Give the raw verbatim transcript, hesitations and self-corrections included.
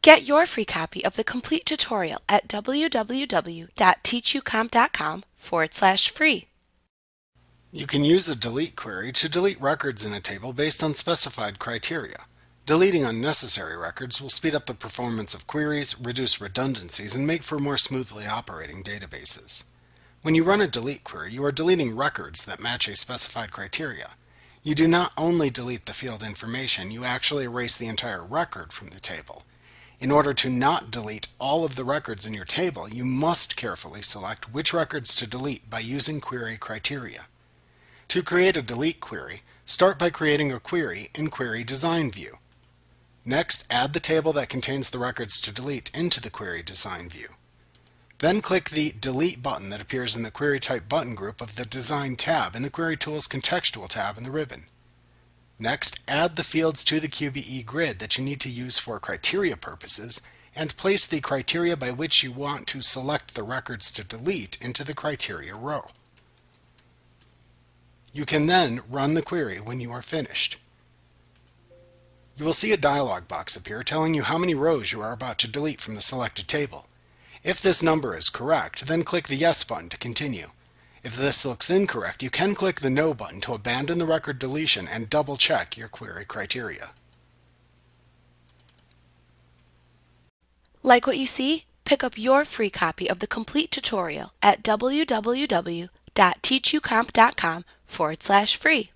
Get your free copy of the complete tutorial at w w w dot teach u comp dot com forward slash free. You can use the delete query to delete records in a table based on specified criteria. Deleting unnecessary records will speed up the performance of queries, reduce redundancies, and make for more smoothly operating databases. When you run a delete query, you are deleting records that match a specified criteria. You do not only delete the field information, you actually erase the entire record from the table. In order to not delete all of the records in your table, you must carefully select which records to delete by using query criteria. To create a delete query, start by creating a query in Query Design View. Next, add the table that contains the records to delete into the Query Design View. Then click the Delete button that appears in the Query Type button group of the Design tab in the Query Tools Contextual tab in the ribbon. Next, add the fields to the Q B E grid that you need to use for criteria purposes, and place the criteria by which you want to select the records to delete into the criteria row. You can then run the query when you are finished. You will see a dialog box appear telling you how many rows you are about to delete from the selected table. If this number is correct, then click the Yes button to continue. If this looks incorrect, you can click the No button to abandon the record deletion and double-check your query criteria. Like what you see? Pick up your free copy of the complete tutorial at w w w dot teach u comp dot com forward slash free.